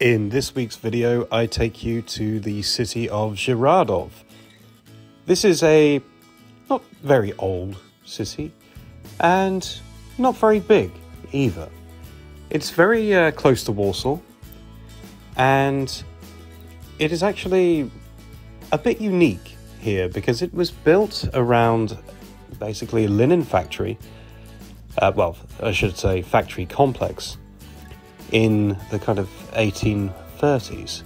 In this week's video, I take you to the city of Żyrardów. This is a not very old city, and not very big either. It's very close to Warsaw, and it is actually a bit unique here because it was built around basically a linen factory, well, I should say factory complex, in the kind of 1830s.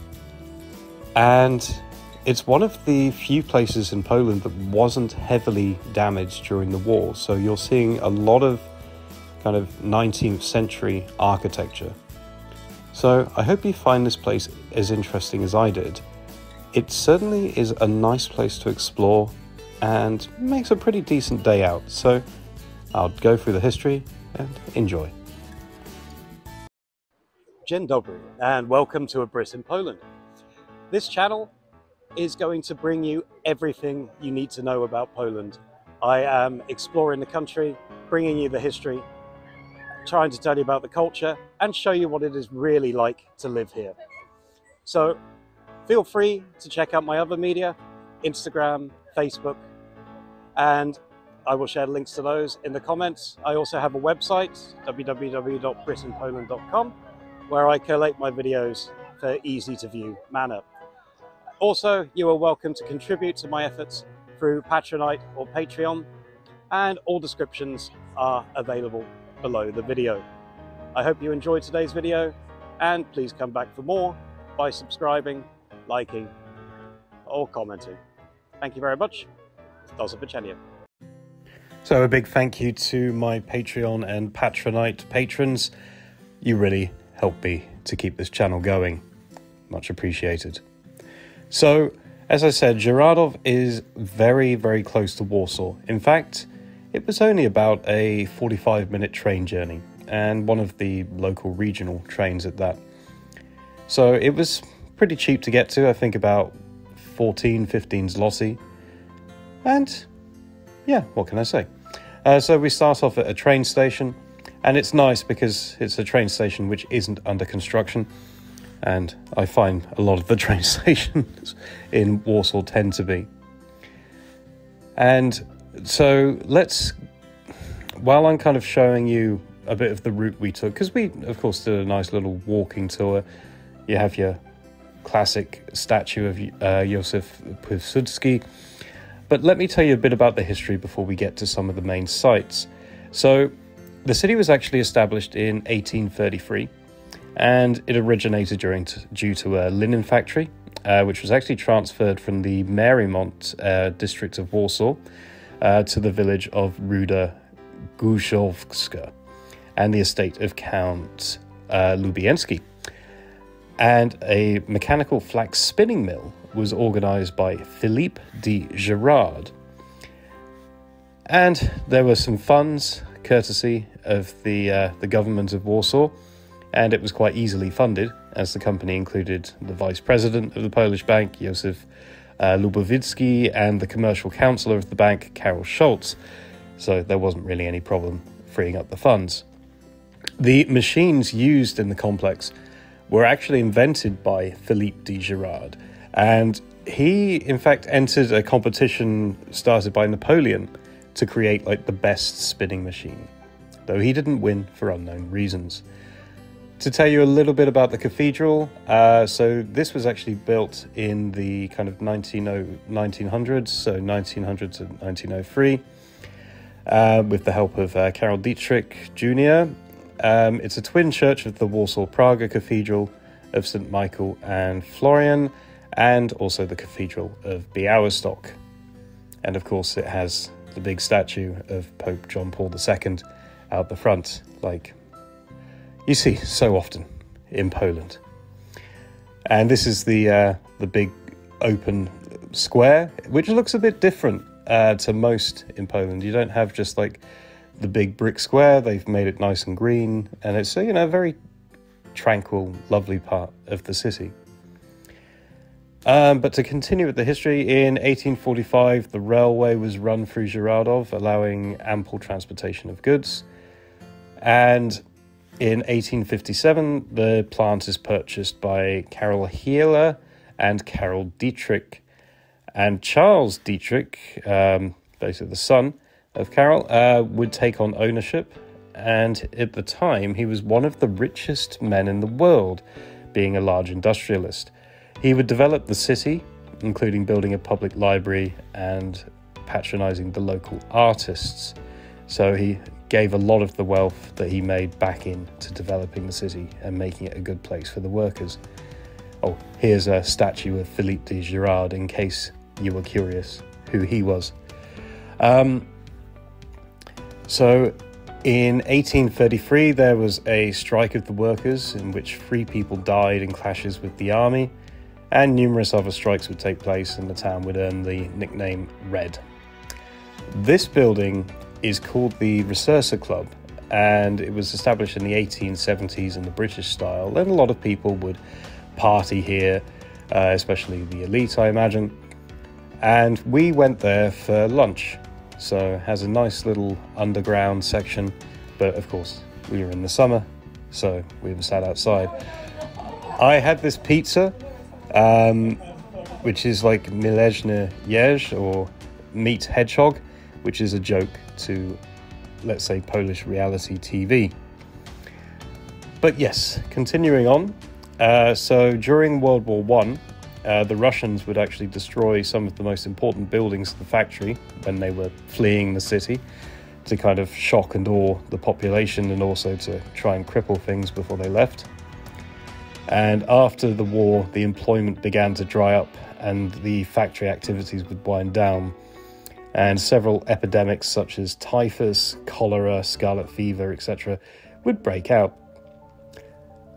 And it's one of the few places in Poland that wasn't heavily damaged during the war. So you're seeing a lot of kind of 19th century architecture. So I hope you find this place as interesting as I did. It certainly is a nice place to explore and makes a pretty decent day out. So I'll go through the history and enjoy. Dzień dobry, and welcome to A Brit in Poland. This channel is going to bring you everything you need to know about Poland. I am exploring the country, bringing you the history, trying to tell you about the culture, and show you what it is really like to live here. So feel free to check out my other media, Instagram, Facebook, and I will share links to those in the comments. I also have a website, www.britinpoland.com. where I collate my videos for easy-to-view manner. Also, you are welcome to contribute to my efforts through Patronite or Patreon, and all descriptions are available below the video. I hope you enjoyed today's video, and please come back for more by subscribing, liking, or commenting. Thank you very much. Do zobaczenia. So a big thank you to my Patreon and Patronite patrons. You really help me to keep this channel going. Much appreciated. So, as I said, Żyrardów is very, very close to Warsaw. In fact, it was only about a 45-minute train journey, and one of the local regional trains at that. So it was pretty cheap to get to, I think about 14, 15 zloty. And yeah, what can I say? So we start off at a train station. And it's nice because it's a train station which isn't under construction, and I find a lot of the train stations in Warsaw tend to be. And so let's, while I'm kind of showing you a bit of the route we took, because we, of course, did a nice little walking tour. You have your classic statue of Józef Lubowidzki. But let me tell you a bit about the history before we get to some of the main sites. So the city was actually established in 1833, and it originated due to a linen factory, which was actually transferred from the Marymont district of Warsaw to the village of Ruda Guzowska and the estate of Count Lubiensky. And a mechanical flax spinning mill was organized by Philippe de Girard. And there were some funds, courtesy of the government of Warsaw, and it was quite easily funded, as the company included the vice president of the Polish bank, Józef Lubowidzki, and the commercial councillor of the bank, Karol Schultz, so there wasn't really any problem freeing up the funds. The machines used in the complex were actually invented by Philippe de Girard, and he, in fact, entered a competition started by Napoleon to create like the best spinning machine, though he didn't win for unknown reasons. To tell you a little bit about the cathedral, so this was actually built in the kind of 1900s, so 1900 to 1903, with the help of Karol Dittrich Jr. It's a twin church of the Warsaw Praga Cathedral of St. Michael and Florian, and also the Cathedral of Białystok. And of course it has the big statue of Pope John Paul II out the front, like you see so often in Poland. And this is the big open square, which looks a bit different to most in Poland. You don't have just like the big brick square. They've made it nice and green, and it's, you know, a very tranquil, lovely part of the city. But to continue with the history, in 1845 the railway was run through Żyrardów, allowing ample transportation of goods. And In 1857, the plant is purchased by Karol Heeler and Karol Dittrich, and Charles Dittrich, basically the son of Karol, would take on ownership, and at the time he was one of the richest men in the world, being a large industrialist. He would develop the city, including building a public library and patronizing the local artists. So he gave a lot of the wealth that he made back into developing the city and making it a good place for the workers. Oh, here's a statue of Philippe de Girard in case you were curious who he was. So in 1833 there was a strike of the workers in which free people died in clashes with the army, and numerous other strikes would take place, and the town would earn the nickname Red. This building is called the Resursa Club, and it was established in the 1870s in the British style, and a lot of people would party here, especially the elite, I imagine. And we went there for lunch, so it has a nice little underground section, but of course we were in the summer, so we were sat outside. I had this pizza, which is like Mileczny Jeż, or meat hedgehog, which is a joke to, let's say, Polish reality TV. But yes, continuing on, so during World War I, the Russians would actually destroy some of the most important buildings of the factory when they were fleeing the city, to kind of shock and awe the population and also to try and cripple things before they left. And after the war, the employment began to dry up and the factory activities would wind down, and several epidemics such as typhus, cholera, scarlet fever, etc. would break out.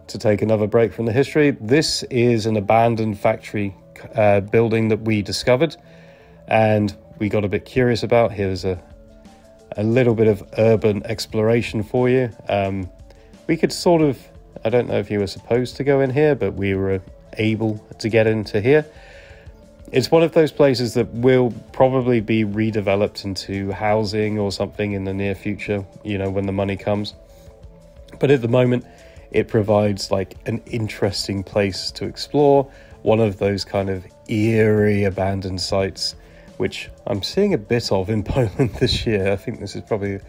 To take another break from the history, this is an abandoned factory building that we discovered and we got a bit curious about. Here's a little bit of urban exploration for you. We could sort of, I don't know if you were supposed to go in here, but we were able to get into here. It's one of those places that will probably be redeveloped into housing or something in the near future, you know, when the money comes. But at the moment, it provides like an interesting place to explore, one of those kind of eerie abandoned sites, which I'm seeing a bit of in Poland this year. I think this is probably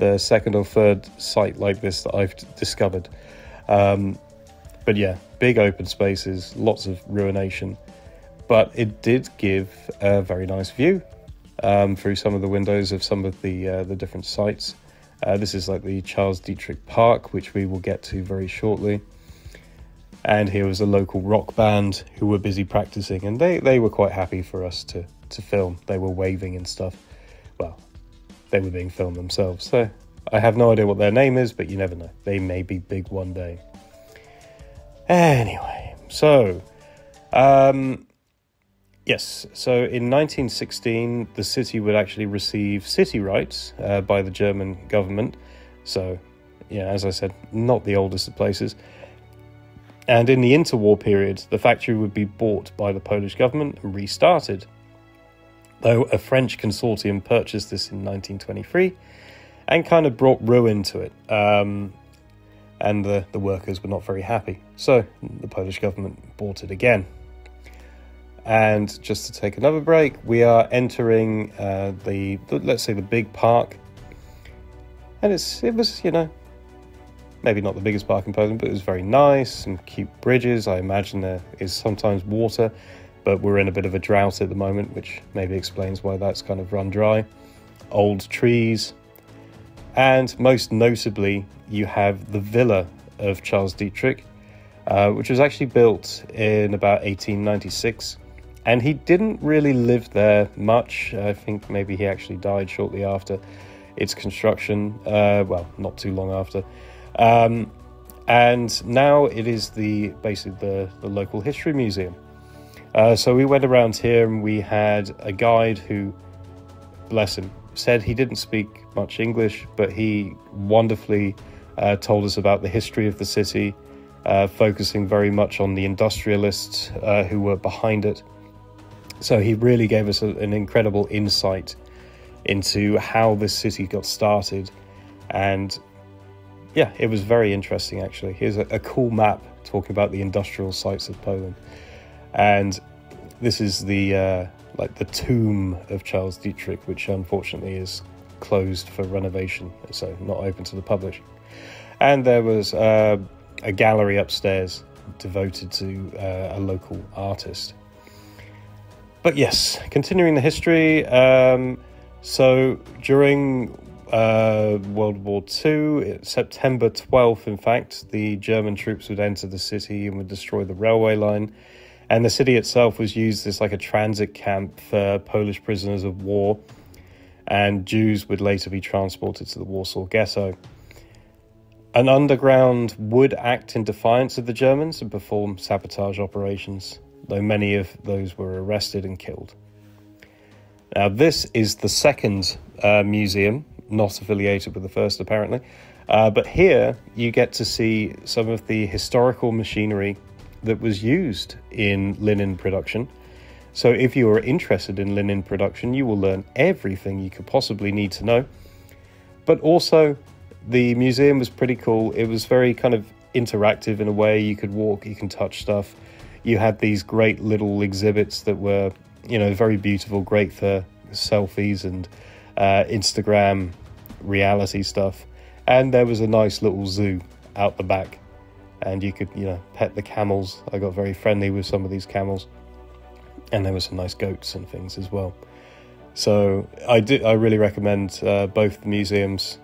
the second or third site like this that I've discovered. But yeah, big open spaces, lots of ruination. But it did give a very nice view through some of the windows of some of the different sites. This is like the Charles Dittrich Park, which we will get to very shortly. And here was a local rock band who were busy practicing, and they were quite happy for us to film. They were waving and stuff. Well, they were being filmed themselves, so I have no idea what their name is, but you never know. They may be big one day. Anyway, so... yes, so in 1916, the city would actually receive city rights by the German government. So, yeah, as I said, not the oldest of places. And in the interwar period, the factory would be bought by the Polish government and restarted. Though a French consortium purchased this in 1923 and kind of brought ruin to it. And the workers were not very happy. So the Polish government bought it again. And just to take another break, we are entering let's say, the big park. And it was, you know, maybe not the biggest park in Poland, but it was very nice and cute bridges. I imagine there is sometimes water, but we're in a bit of a drought at the moment, which maybe explains why that's kind of run dry. Old trees. And most notably, you have the villa of Charles Dittrich, which was actually built in about 1896. And he didn't really live there much. I think maybe he actually died shortly after its construction. Well, not too long after. And now it is basically the local history museum. So we went around here and we had a guide who, bless him, said he didn't speak much English, but he wonderfully told us about the history of the city, focusing very much on the industrialists who were behind it. So he really gave us an incredible insight into how this city got started and yeah, it was very interesting actually. Here's a cool map talking about the industrial sites of Poland, and this is the like the tomb of Charles Dittrich, which unfortunately is closed for renovation, so not open to the public. And there was a gallery upstairs devoted to a local artist. But yes, continuing the history, so during World War II, September 12th in fact, the German troops would enter the city and would destroy the railway line, and the city itself was used as like a transit camp for Polish prisoners of war, and Jews would later be transported to the Warsaw Ghetto. An underground would act in defiance of the Germans and perform sabotage operations, though many of those were arrested and killed. Now this is the second museum, not affiliated with the first apparently, but here you get to see some of the historical machinery that was used in linen production. So if you are interested in linen production, you will learn everything you could possibly need to know. But also the museum was pretty cool. It was very kind of interactive in a way. You could walk, you can touch stuff. You had these great little exhibits that were, you know, very beautiful, great for selfies and Instagram reality stuff. And there was a nice little zoo out the back, and you could, you know, pet the camels. I got very friendly with some of these camels, and there were some nice goats and things as well. So I really recommend both the museums,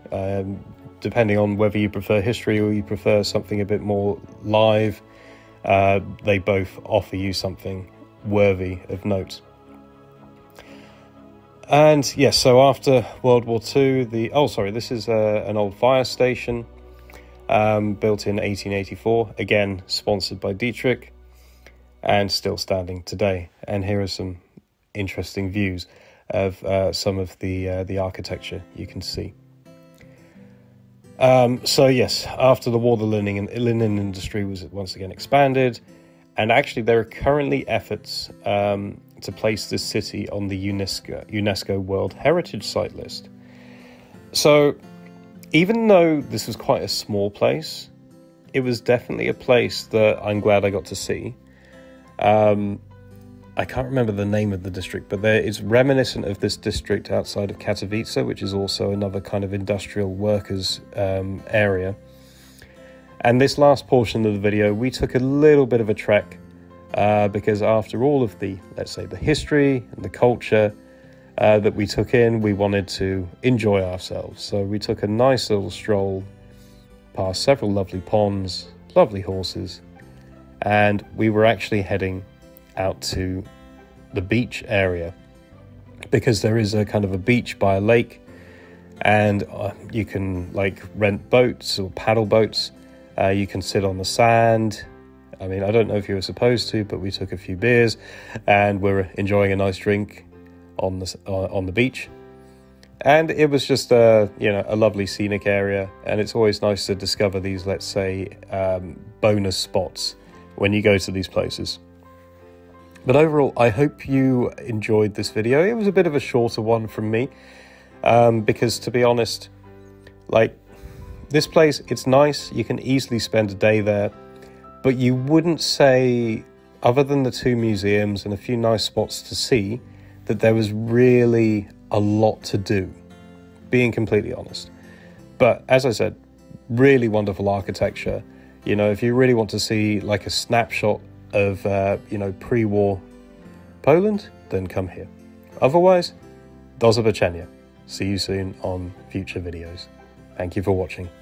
depending on whether you prefer history or you prefer something a bit more live. They both offer you something worthy of note. And yes, yeah, so after World War II, this is an old fire station built in 1884, again sponsored by Dittrich, and still standing today. And here are some interesting views of some of the architecture you can see. So yes, after the war, the linen industry was once again expanded, and actually there are currently efforts to place this city on the UNESCO World Heritage Site list. So even though this was quite a small place, it was definitely a place that I'm glad I got to see. I can't remember the name of the district, but it's reminiscent of this district outside of Katowice, which is also another kind of industrial workers area. And this last portion of the video, we took a little bit of a trek because after all of the, let's say, the history and the culture that we took in, we wanted to enjoy ourselves. So we took a nice little stroll past several lovely ponds, lovely horses, and we were actually heading out to the beach area, because there is a kind of a beach by a lake, and you can like rent boats or paddle boats. You can sit on the sand. I mean, I don't know if you were supposed to, but we took a few beers and we're enjoying a nice drink on the beach. And it was just a lovely scenic area, and it's always nice to discover these, let's say, bonus spots when you go to these places. But overall, I hope you enjoyed this video. It was a bit of a shorter one from me, because to be honest, like this place, it's nice. You can easily spend a day there, but you wouldn't say, other than the two museums and a few nice spots to see, that there was really a lot to do, being completely honest. But as I said, really wonderful architecture. You know, if you really want to see like a snapshot of pre-war Poland, then come here. Otherwise, do zobaczenia. See you soon on future videos. Thank you for watching.